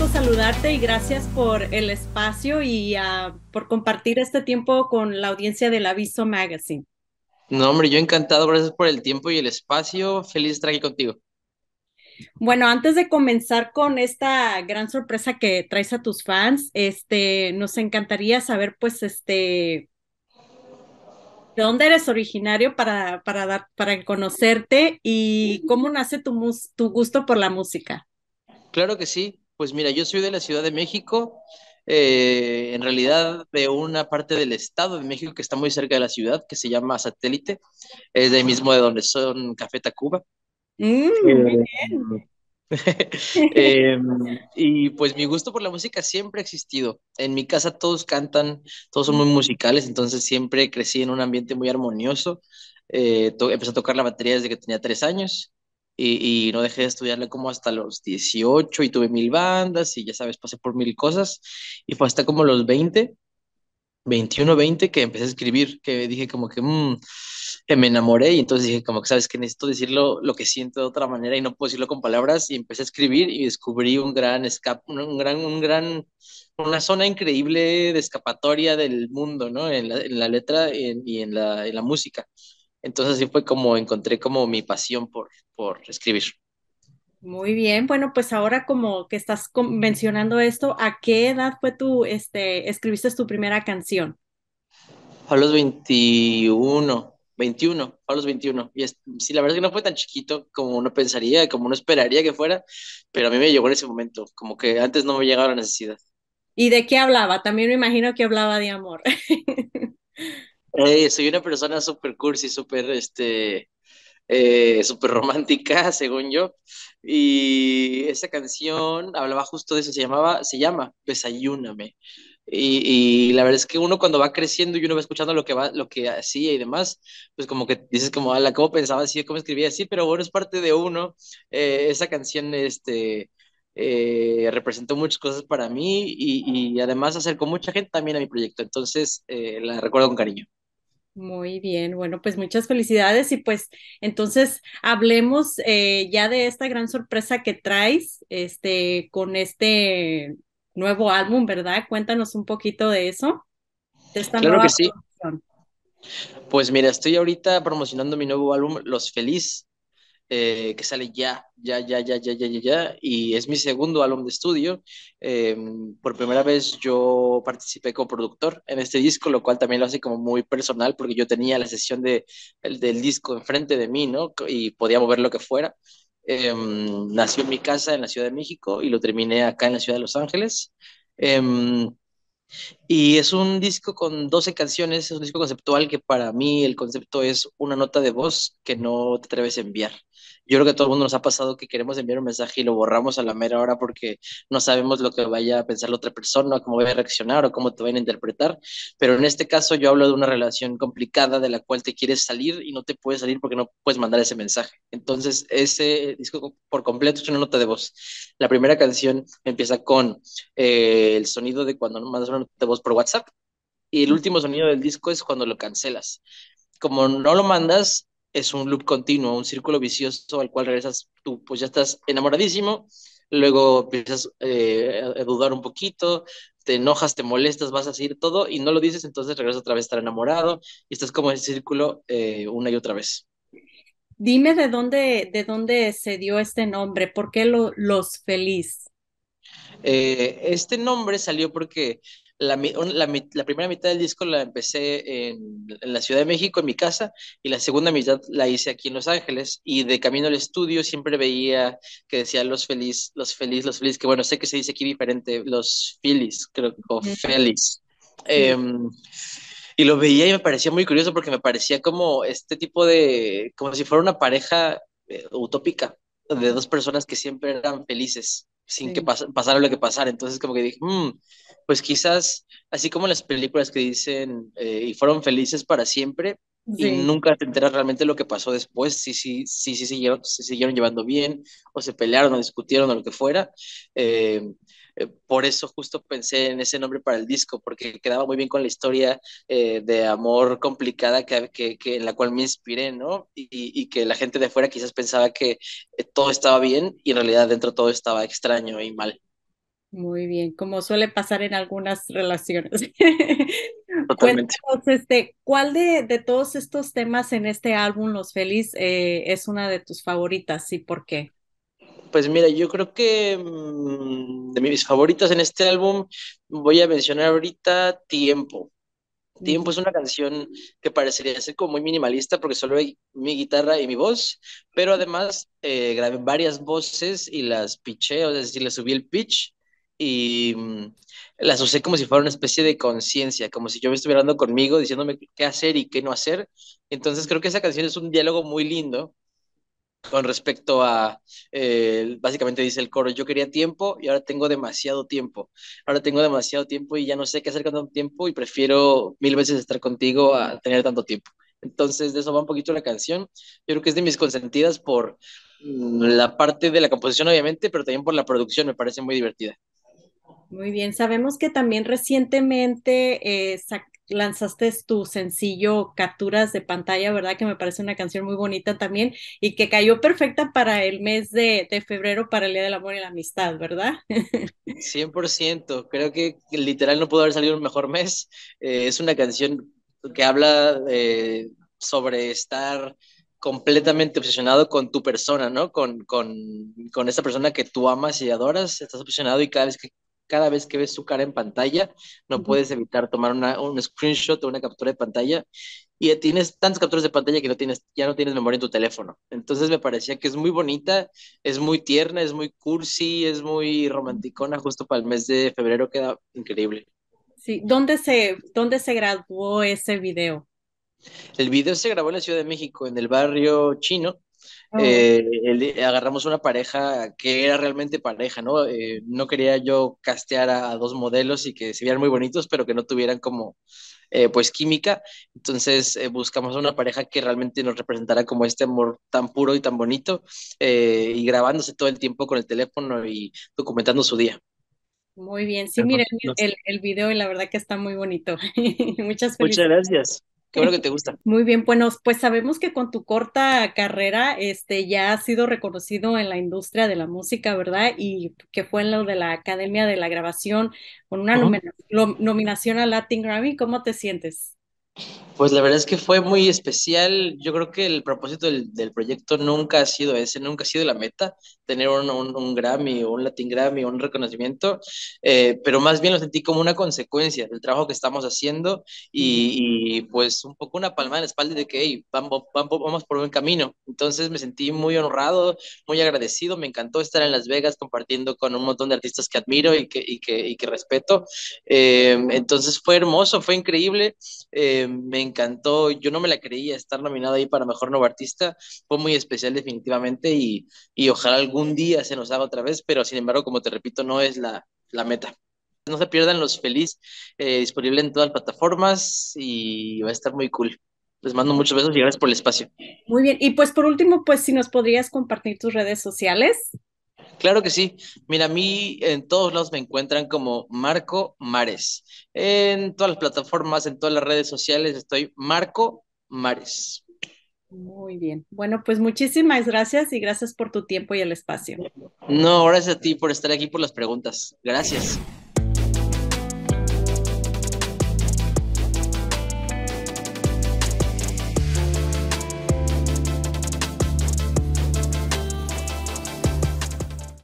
gusto saludarte y gracias por el espacio y por compartir este tiempo con la audiencia del Aviso Magazine. No, hombre, yo encantado. Gracias por el tiempo y el espacio. Feliz de estar aquí contigo. Bueno, antes de comenzar con esta gran sorpresa que traes a tus fans, nos encantaría saber, pues, ¿de dónde eres originario para conocerte y cómo nace tu gusto por la música? Claro que sí. Pues mira, yo soy de la Ciudad de México, en realidad de una parte del Estado de México que está muy cerca de la ciudad, que se llama Satélite. Es de ahí mismo de donde son Café Tacuba. Muy bien. Y pues mi gusto por la música siempre ha existido. En mi casa todos cantan, todos son muy musicales, entonces siempre crecí en un ambiente muy armonioso. Empecé a tocar la batería desde que tenía 3 años y no dejé de estudiarla como hasta los 18 y tuve 1000 bandas y ya sabes, pasé por 1000 cosas y fue hasta como los 21, 20 que empecé a escribir, que dije como que... me enamoré y entonces dije como que sabes que necesito decirlo lo que siento de otra manera y no puedo decirlo con palabras y empecé a escribir y descubrí un gran escape, una zona increíble de escapatoria del mundo, ¿no? En la letra y en la música. Entonces así fue como encontré como mi pasión por escribir. Muy bien, bueno, pues ahora como que estás mencionando esto, ¿a qué edad fue escribiste tu primera canción? A los 21, a los 21. Y sí, la verdad es que no fue tan chiquito como uno pensaría, como uno esperaría que fuera, pero a mí me llegó en ese momento, como que antes no me llegaba la necesidad. ¿Y de qué hablaba? También me imagino que hablaba de amor. Soy una persona súper cursi, súper súper romántica, según yo, y esa canción hablaba justo de eso, se llama Desayúname. Y la verdad es que uno cuando va creciendo y uno va escuchando lo que hacía y demás, pues como que dices como, ala, ¿cómo pensaba así? ¿Cómo escribía así? Pero bueno, es parte de uno. Esa canción representó muchas cosas para mí y además acercó mucha gente también a mi proyecto. Entonces la recuerdo con cariño. Muy bien, bueno, pues muchas felicidades y pues entonces hablemos ya de esta gran sorpresa que traes con este... nuevo álbum, ¿verdad? Cuéntanos un poquito de eso. De esta claro nueva que sí. Producción. Pues mira, estoy ahorita promocionando mi nuevo álbum, Los Felices, que sale ya, y es mi segundo álbum de estudio. Por primera vez yo participé como productor en este disco, lo cual también lo hace como muy personal, porque yo tenía la sesión del disco enfrente de mí, ¿no? Y podía mover lo que fuera. Nació en mi casa en la Ciudad de México y lo terminé acá en la Ciudad de Los Ángeles. Y es un disco con 12 canciones, es un disco conceptual que para mí el concepto es una nota de voz que no te atreves a enviar. Yo creo que a todo el mundo nos ha pasado que queremos enviar un mensaje y lo borramos a la mera hora porque no sabemos lo que vaya a pensar la otra persona, cómo vaya a reaccionar o cómo te van a interpretar. Pero en este caso yo hablo de una relación complicada de la cual te quieres salir y no te puedes salir porque no puedes mandar ese mensaje. Entonces ese disco por completo es una nota de voz. La primera canción empieza con el sonido de cuando mandas una nota de voz por WhatsApp y el último sonido del disco es cuando lo cancelas. Como no lo mandas, es un loop continuo, un círculo vicioso al cual regresas tú, pues ya estás enamoradísimo, luego empiezas a dudar un poquito, te enojas, te molestas, vas a seguir todo y no lo dices, entonces regresas otra vez a estar enamorado y estás como en el círculo una y otra vez. Dime de dónde se dio este nombre, ¿por qué Los Felices? Este nombre salió porque... La primera mitad del disco la empecé en la Ciudad de México, en mi casa, y la segunda mitad la hice aquí en Los Ángeles, y de camino al estudio siempre veía que decía Los Felices, Los Felices, Los Felices, que bueno, sé que se dice aquí diferente, Los Felices, creo, o Felices. Y lo veía y me parecía muy curioso porque me parecía como este tipo de, como si fuera una pareja utópica, de dos personas que siempre eran felices, sin que pasara lo que pasara. Entonces como que dije, pues quizás, así como las películas que dicen, y fueron felices para siempre, y nunca te enteras realmente lo que pasó después, si siguieron llevando bien, o se pelearon, o discutieron, o lo que fuera. Por eso justo pensé en ese nombre para el disco, porque quedaba muy bien con la historia de amor complicada que en la cual me inspiré, ¿no? Y que la gente de afuera quizás pensaba que todo estaba bien y en realidad dentro todo estaba extraño y mal. Muy bien, como suele pasar en algunas relaciones. Totalmente. Cuéntanos, ¿cuál de todos estos temas en este álbum, Los Felices, es una de tus favoritas y por qué? Pues mira, yo creo que de mis favoritas en este álbum voy a mencionar ahorita Tiempo. Tiempo es una canción que parecería ser como muy minimalista porque solo hay mi guitarra y mi voz, pero además grabé varias voces y las pitché, o sea, es decir, le subí el pitch y las usé como si fuera una especie de conciencia, como si yo me estuviera hablando conmigo, diciéndome qué hacer y qué no hacer. Entonces creo que esa canción es un diálogo muy lindo con respecto a, básicamente dice el coro, yo quería tiempo y ahora tengo demasiado tiempo. Ahora tengo demasiado tiempo y ya no sé qué hacer con tanto tiempo y prefiero 1000 veces estar contigo a tener tanto tiempo. Entonces de eso va un poquito la canción. Yo creo que es de mis consentidas por la parte de la composición obviamente, pero también por la producción, me parece muy divertida. Muy bien, sabemos que también recientemente lanzaste tu sencillo Capturas de Pantalla, ¿verdad? Que me parece una canción muy bonita también y que cayó perfecta para el mes de febrero, para el Día del Amor y la Amistad, ¿verdad? 100%, creo que literal no pudo haber salido un mejor mes. Es una canción que habla sobre estar completamente obsesionado con tu persona, ¿no? Con esta persona que tú amas y adoras, estás obsesionado y cada vez que ves su cara en pantalla, no puedes evitar tomar un screenshot o una captura de pantalla, y tienes tantas capturas de pantalla que ya no tienes memoria en tu teléfono. Entonces me parecía que es muy bonita, es muy tierna, es muy cursi, es muy romanticona, justo para el mes de febrero queda increíble. Sí, ¿dónde se grabó ese video? El video se grabó en la Ciudad de México, en el barrio chino. Oh. Agarramos una pareja que era realmente pareja, ¿no? No quería yo castear a dos modelos y que se vieran muy bonitos, pero que no tuvieran como, pues, química. Entonces buscamos una pareja que realmente nos representara como este amor tan puro y tan bonito, y grabándose todo el tiempo con el teléfono y documentando su día. Muy bien, sí, miren el video y la verdad que está muy bonito. Muchas felicidades. Muchas gracias. Qué bueno que te gusta. Muy bien, bueno, pues sabemos que con tu corta carrera ya has sido reconocido en la industria de la música, ¿verdad? Y que fue en lo de la Academia de la Grabación con una nominación a Latin Grammy. ¿Cómo te sientes? Pues la verdad es que fue muy especial. Yo creo que el propósito del proyecto nunca ha sido ese, nunca ha sido la meta, tener un Grammy o un Latin Grammy o un reconocimiento, pero más bien lo sentí como una consecuencia del trabajo que estamos haciendo y pues un poco una palma en la espalda de que hey, vamos por buen camino. Entonces me sentí muy honrado, muy agradecido, me encantó estar en Las Vegas compartiendo con un montón de artistas que admiro y que respeto. Entonces fue hermoso, fue increíble, me encantó, yo no me la creía estar nominado ahí para Mejor Nuevo Artista, fue muy especial definitivamente y ojalá algún día se nos haga otra vez, pero sin embargo, como te repito, no es la meta. No se pierdan Los Felices, disponible en todas las plataformas y va a estar muy cool. Les mando muchos besos y gracias por el espacio. Muy bien, y pues por último, pues si nos podrías compartir tus redes sociales. Claro que sí. Mira, a mí en todos lados me encuentran como Marco Mares. En todas las plataformas, en todas las redes sociales, estoy Marco Mares. Muy bien. Bueno, pues muchísimas gracias y gracias por tu tiempo y el espacio. No, gracias a ti por estar aquí, por las preguntas. Gracias.